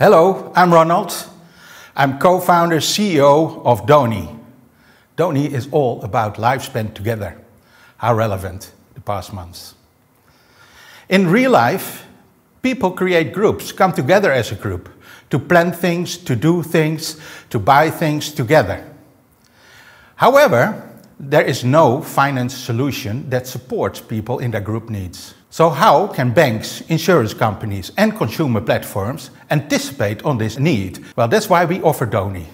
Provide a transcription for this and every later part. Hello, I'm Ronald. I'm co-founder, CEO of Doni. Doni is all about life spent together. How relevant the past months. In real life, people create groups, come together as a group to plan things, to do things, to buy things together. However, there is no finance solution that supports people in their group needs. So how can banks, insurance companies and consumer platforms anticipate on this need? Well, that's why we offer Doni,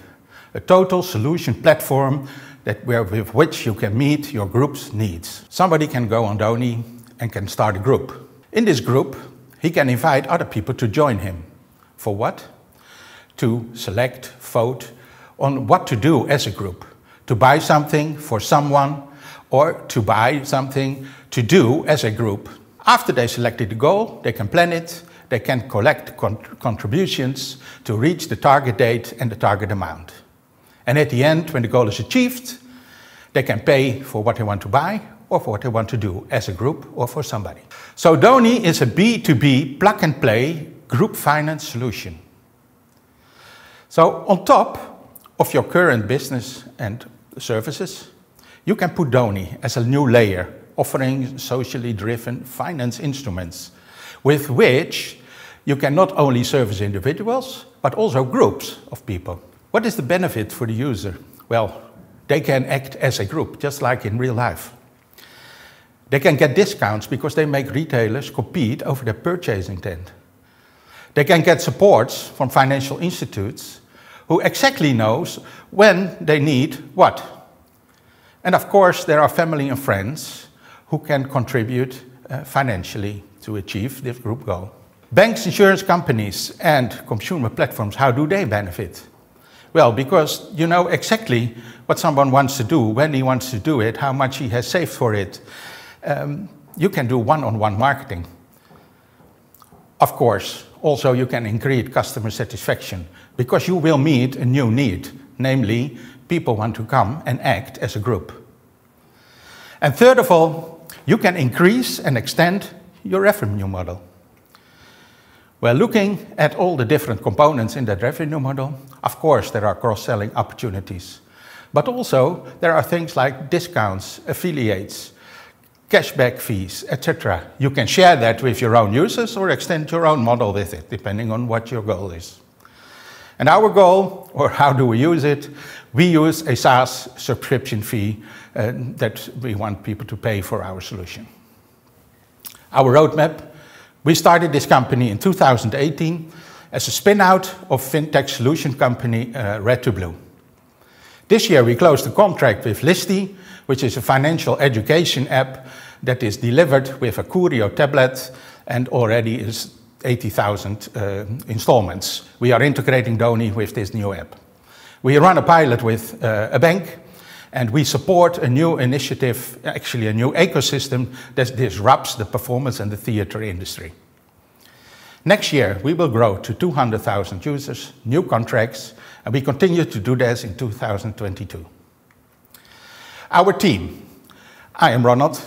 a total solution platform with which you can meet your group's needs. Somebody can go on Doni and can start a group. In this group, he can invite other people to join him. For what? To select, vote on what to do as a group. To buy something for someone or to buy something to do as a group. After they selected the goal, they can plan it, they can collect contributions to reach the target date and the target amount. And at the end, when the goal is achieved, they can pay for what they want to buy or for what they want to do as a group or for somebody. So Doni is a B2B plug-and-play group finance solution. So on top of your current business and services, you can put Doni as a new layer offering socially driven finance instruments with which you can not only service individuals but also groups of people. What is the benefit for the user? Well, they can act as a group just like in real life. They can get discounts because they make retailers compete over their purchase intent. They can get supports from financial institutes who exactly knows when they need what. And of course there are family and friends who can contribute financially to achieve this group goal. Banks, insurance companies and consumer platforms, how do they benefit? Well, because you know exactly what someone wants to do, when he wants to do it, how much he has saved for it. You can do one-on-one marketing. Of course, also you can increase customer satisfaction because you will meet a new need, namely people want to come and act as a group. And third of all, you can increase and extend your revenue model. We're looking at all the different components in that revenue model. Of course, there are cross-selling opportunities, but also there are things like discounts, affiliates, cashback fees, etc. You can share that with your own users or extend your own model with it, depending on what your goal is. And our goal, or how do we use it? We use a SaaS subscription fee that we want people to pay for our solution. Our roadmap, we started this company in 2018 as a spin-out of fintech solution company Red to Blue. This year we closed a contract with Listi, which is a financial education app that is delivered with a Curio tablet and already is 80,000 installments. We are integrating Doni with this new app. We run a pilot with a bank and we support a new initiative, actually a new ecosystem that disrupts the performance and the theater industry. Next year we will grow to 200,000 users, new contracts, and we continue to do this in 2022. Our team. I am Ronald.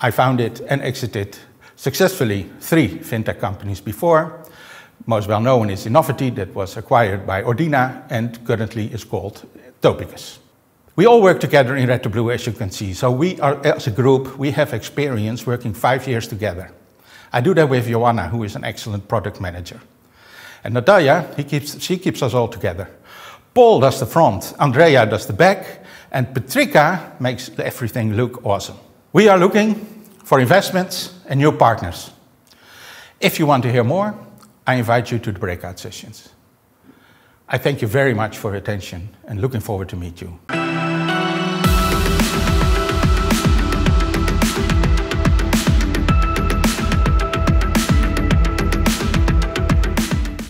I founded and exited successfully 3 fintech companies before. Most well known is Innovity, that was acquired by Ordina and currently is called Topicus. We all work together in Red to Blue, as you can see. So we are, as a group, we have experience working 5 years together. I do that with Joanna, who is an excellent product manager. And Natalia, she keeps us all together. Paul does the front, Andrea does the back, and Patrika makes everything look awesome. We are looking for investments and new partners. If you want to hear more, I invite you to the breakout sessions. I thank you very much for your attention and looking forward to meet you.